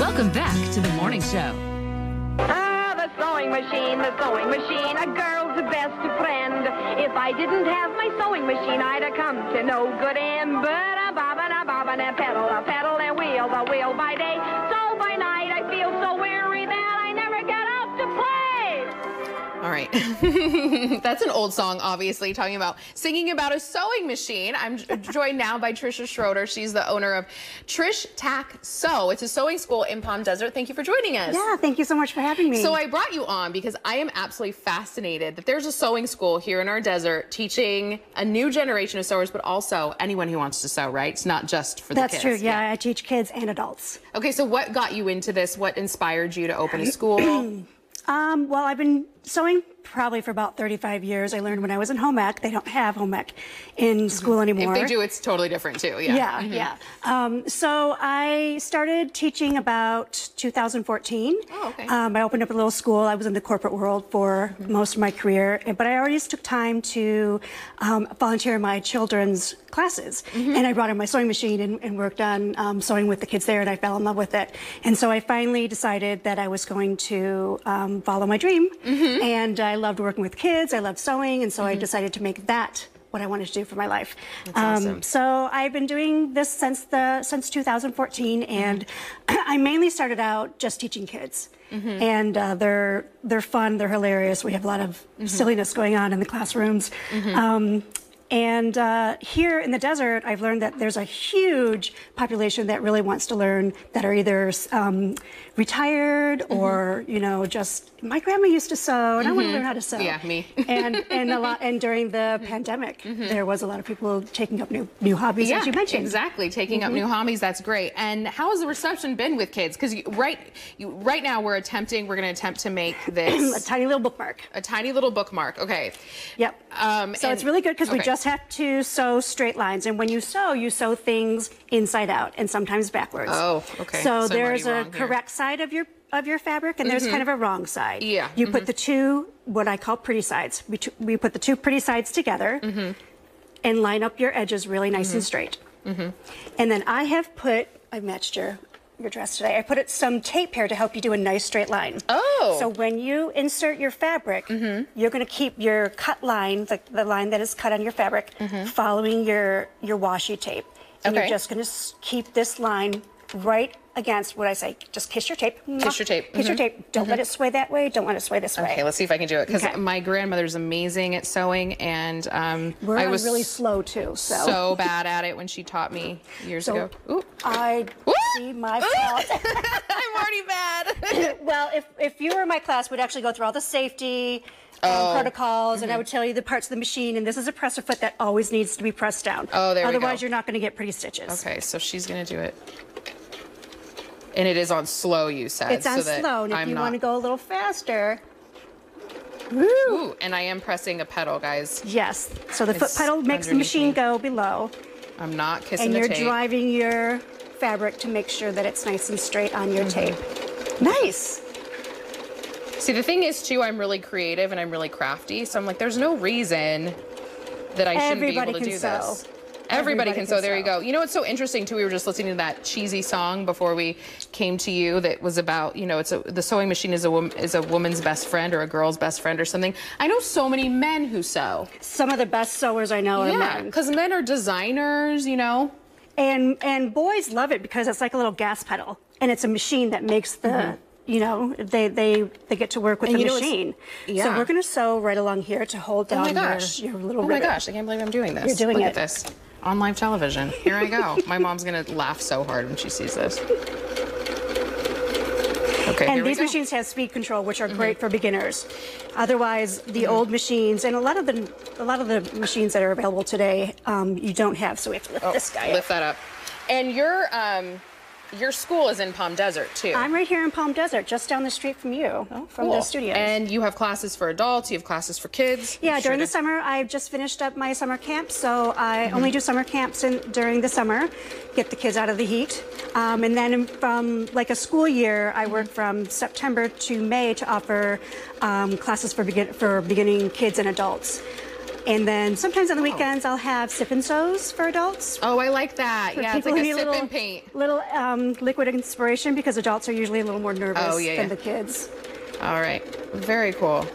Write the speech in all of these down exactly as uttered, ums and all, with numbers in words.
Welcome back to the morning show. Ah, the sewing machine, the sewing machine, a girl's best friend. If I didn't have my sewing machine, I'd have come to no good end. But a bobbin, a bobbin, a pedal, a pedal, and wheel, a wheel by day. So by night, I feel so weary that I never get out to play. All right. That's an old song, obviously, talking about singing about a sewing machine. I'm joined now by Trisha Schroeder. She's the owner of TrishTacSew. It's a sewing school in Palm Desert. Thank you for joining us. Yeah, thank you so much for having me. So I brought you on because I am absolutely fascinated that there's a sewing school here in our desert teaching a new generation of sewers, but also anyone who wants to sew, right? It's not just for the kids. That's true, yeah, yeah. I teach kids and adults. Okay, so what got you into this? What inspired you to open a school? Um, well, I've been sewing probably for about thirty-five years. I learned when I was in home ec. They don't have home ec in school anymore. If they do, it's totally different too. Yeah, yeah, mm-hmm. yeah. Um, so I started teaching about two thousand fourteen. Oh, okay. Um, I opened up a little school. I was in the corporate world for mm-hmm. most of my career, but I already took time to um, volunteer in my children's classes, mm-hmm. and I brought in my sewing machine and, and worked on um, sewing with the kids there, and I fell in love with it. And so I finally decided that I was going to um, follow my dream. Mm-hmm. And I loved working with kids. I loved sewing. And so mm-hmm. I decided to make that what I wanted to do for my life. That's um, awesome. So I've been doing this since the since two thousand fourteen. And mm-hmm. I mainly started out just teaching kids. Mm-hmm. And uh, they're, they're fun. They're hilarious. We have a lot of mm-hmm. silliness going on in the classrooms. Mm-hmm. um, And uh, here in the desert, I've learned that there's a huge population that really wants to learn, that are either um, retired mm-hmm. or, you know, just, my grandma used to sew, and mm-hmm. I want to learn how to sew. Yeah, me. And and a lot. And during the pandemic, mm-hmm. there was a lot of people taking up new new hobbies, yeah, as you mentioned. Exactly, taking mm-hmm. up new hobbies. That's great. And how has the reception been with kids? Because right, you, right now we're attempting, we're going to attempt to make this a tiny little bookmark. A tiny little bookmark. Okay. Yep. Um, so and, it's really good because okay. we just. Just have to sew straight lines, and when you sew, you sew things inside out and sometimes backwards. Oh, okay. So, so there's a correct here. side of your of your fabric, and mm-hmm. there's kind of a wrong side. Yeah. You mm-hmm. put the two, what I call pretty sides. We, we put the two pretty sides together mm-hmm. and line up your edges really nice mm-hmm. and straight. Mm-hmm. And then I have put, I've matched your your dress today. I put it, some tape here to help you do a nice straight line. Oh. So when you insert your fabric, mm-hmm. you're going to keep your cut line, the, the line that is cut on your fabric, mm-hmm. following your, your washi tape. And okay. you're just going to keep this line right against what I say, just kiss your tape. Kiss your tape. Kiss mm-hmm. your tape. Don't mm-hmm. let it sway that way. Don't let it sway this way. Okay, let's see if I can do it. Because okay. my grandmother's amazing at sewing, and um, We're I was really slow too. So. so bad at it when she taught me years so ago. Ooh. I Ooh. see my fault. I'm already bad. Well, if, if you were in my class, we'd actually go through all the safety um, oh. protocols, mm-hmm. and I would tell you the parts of the machine, and this is a presser foot that always needs to be pressed down. Oh, there Otherwise, we go. Otherwise, you're not going to get pretty stitches. Okay, so she's going to do it. And it is on slow, you said. It's on so that slow, and if I'm you not... want to go a little faster. Woo. Ooh, and I am pressing a pedal, guys. Yes, so the it's foot pedal makes the machine me. go below. I'm not kissing the tape. And you're driving your fabric to make sure that it's nice and straight on your mm-hmm. tape. Nice. See, the thing is, too, I'm really creative and I'm really crafty, so I'm like, there's no reason that I shouldn't Everybody be able to do sew. this. Everybody, Everybody can sew. There sew. you go. You know, it's so interesting, too. We were just listening to that cheesy song before we came to you that was about, you know, it's a, the sewing machine is a, wom is a woman's best friend or a girl's best friend or something. I know so many men who sew. Some of the best sewers I know yeah, are men. Yeah, because men are designers, you know. And, and boys love it because it's like a little gas pedal. And it's a machine that makes the... Mm-hmm. You know, they, they, they get to work with and the you know, machine. Yeah. So we're going to sew right along here to hold down oh my gosh. Your, your little ribbon. Oh my ribbon. gosh, I can't believe I'm doing this. You're doing Look it. Look at this. On live television. Here I go. My mom's going to laugh so hard when she sees this. Okay, and these machines have speed control, which are mm-hmm. great for beginners. Otherwise, the mm-hmm. old machines and a lot of the a lot of the machines that are available today, um, you don't have. So we have to lift oh, this guy. Lift up. that up. And your um, your school is in Palm Desert too. I'm right here in Palm Desert, just down the street from you, oh, from cool. the studio. And you have classes for adults. You have classes for kids. Yeah, during the summer, I've just finished up my summer camp, so I mm-hmm. only do summer camps in, during the summer, get the kids out of the heat. Um, and then from like a school year, I work from September to May to offer um, classes for begin for beginning kids and adults. And then sometimes on the weekends, I'll have sip and sews for adults. Oh, I like that. Yeah, it's like a sip little, and paint. Little um, liquid inspiration, because adults are usually a little more nervous oh, yeah, than yeah. the kids. All right. Very cool.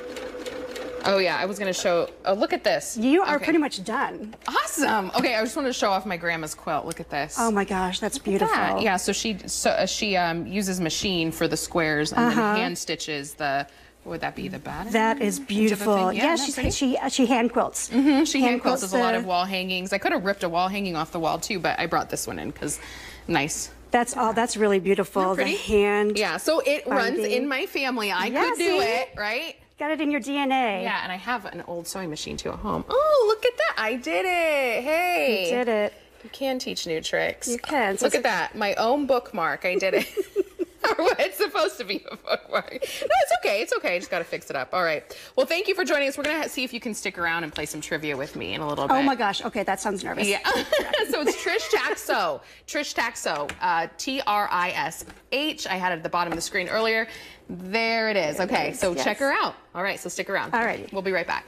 Oh, yeah, I was going to show. Oh, look at this. You are okay. pretty much done. Awesome. Okay, I just wanted to show off my grandma's quilt. Look at this. Oh, my gosh, that's look beautiful. That. Yeah, so she so uh, she um, uses machine for the squares and uh-huh. then hand stitches the... Would that be the bottom? That is beautiful. Yeah, yeah she, she, uh, she hand quilts. Mm-hmm. She hand, hand quilts, quilts a lot of wall hangings. I could have ripped a wall hanging off the wall, too, but I brought this one in because nice. That's all. That's really beautiful. The hand. Yeah, so it binding. runs in my family. I yeah, could do see? it, right? Got it in your D N A. Yeah, and I have an old sewing machine, too, at home. Oh, look at that. I did it. Hey. You did it. You can teach new tricks. You can. So look at that. My own bookmark. I did it. It's supposed to be a bookmark. No, it's okay. It's okay. I just got to fix it up. All right. Well, thank you for joining us. We're going to see if you can stick around and play some trivia with me in a little bit. Oh, my gosh. Okay, that sounds nervous. Yeah. So it's TrishTacSew. TrishTacSew. Uh, T R I S H. I had it at the bottom of the screen earlier. There it is. Okay, so check her out. All right, so stick around. All right. We'll be right back.